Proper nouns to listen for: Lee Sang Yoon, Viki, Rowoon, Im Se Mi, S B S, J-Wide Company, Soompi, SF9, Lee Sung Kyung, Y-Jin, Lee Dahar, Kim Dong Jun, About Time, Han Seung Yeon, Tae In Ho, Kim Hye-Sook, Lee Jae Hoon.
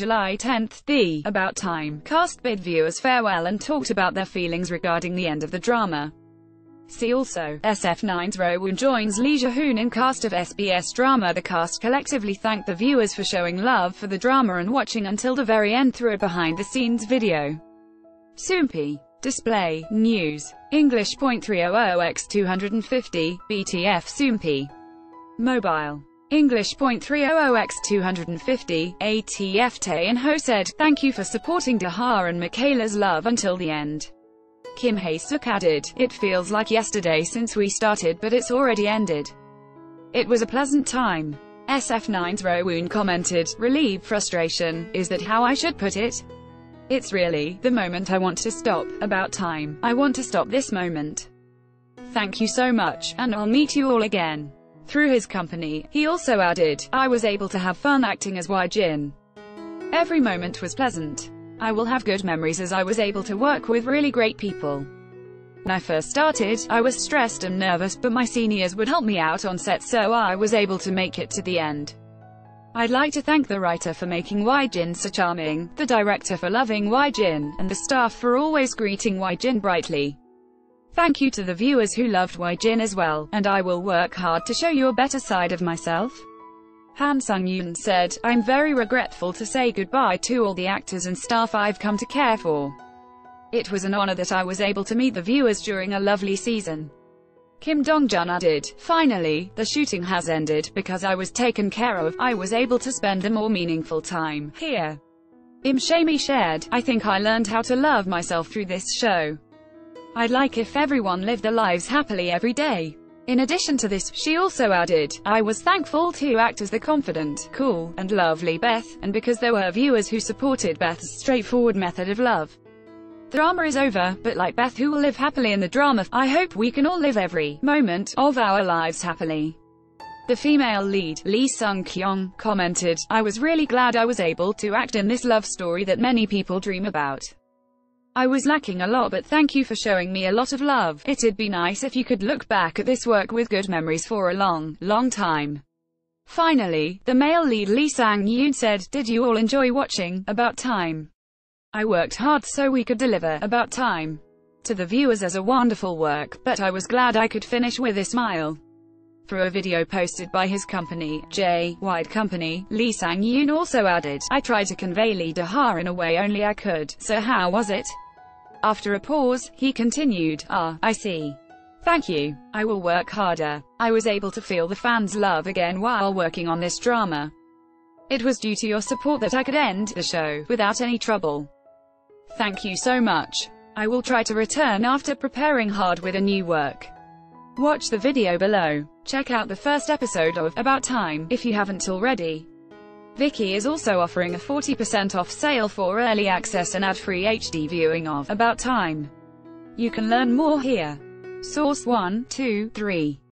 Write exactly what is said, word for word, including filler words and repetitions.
July tenth, the About Time cast bid viewers farewell and talked about their feelings regarding the end of the drama. See also, S F nine's Rowoon joins Lee Jae Hoon in cast of S B S drama. The cast collectively thanked the viewers for showing love for the drama and watching until the very end through a behind-the-scenes video. Soompi. Display, News, English English.three hundred by two hundred fifty, B T F Soompi. Mobile, English English.three hundred by two hundred fifty, A T F Tae In Ho said, "Thank you for supporting Dahar and Michaela's love until the end." Kim Hye-Sook added, "It feels like yesterday since we started, but it's already ended. It was a pleasant time." S F nine's Rowoon commented, "Relieved frustration, is that how I should put it? It's really the moment I want to stop. About time. I want to stop this moment. Thank you so much, and I'll meet you all again." Through his company, he also added, "I was able to have fun acting as Y-Jin. Every moment was pleasant. I will have good memories as I was able to work with really great people. When I first started, I was stressed and nervous, but my seniors would help me out on set, so I was able to make it to the end. I'd like to thank the writer for making Y-Jin so charming, the director for loving Y-Jin, and the staff for always greeting Y-Jin brightly. Thank you to the viewers who loved Y-Jin as well, and I will work hard to show you a better side of myself." Han Seung Yeon said, "I'm very regretful to say goodbye to all the actors and staff I've come to care for. It was an honor that I was able to meet the viewers during a lovely season." Kim Dong Jun added, "Finally, the shooting has ended, because I was taken care of, I was able to spend a more meaningful time here." Im Se Mi shared, "I think I learned how to love myself through this show. I'd like if everyone lived their lives happily every day." In addition to this, she also added, "I was thankful to actors the confident, cool, and lovely Beth, and because there were viewers who supported Beth's straightforward method of love. The drama is over, but like Beth who will live happily in the drama, I hope we can all live every moment of our lives happily." The female lead, Lee Sung Kyung, commented, "I was really glad I was able to act in this love story that many people dream about. I was lacking a lot, but thank you for showing me a lot of love. It'd be nice if you could look back at this work with good memories for a long, long time." Finally, the male lead Lee Sang Yoon said, "Did you all enjoy watching About Time? I worked hard so we could deliver About Time to the viewers as a wonderful work, but I was glad I could finish with a smile." Through a video posted by his company, J-Wide Company, Lee Sang Yoon also added, "I tried to convey Lee Dahar in a way only I could, so how was it?" After a pause, he continued, "Ah, I see. Thank you. I will work harder. I was able to feel the fans' love again while working on this drama. It was due to your support that I could end the show without any trouble. Thank you so much. I will try to return after preparing hard with a new work." Watch the video below. Check out the first episode of About Time if you haven't already. Viki is also offering a forty percent off sale for early access and ad-free H D viewing of About Time. You can learn more here. Source one, two, three.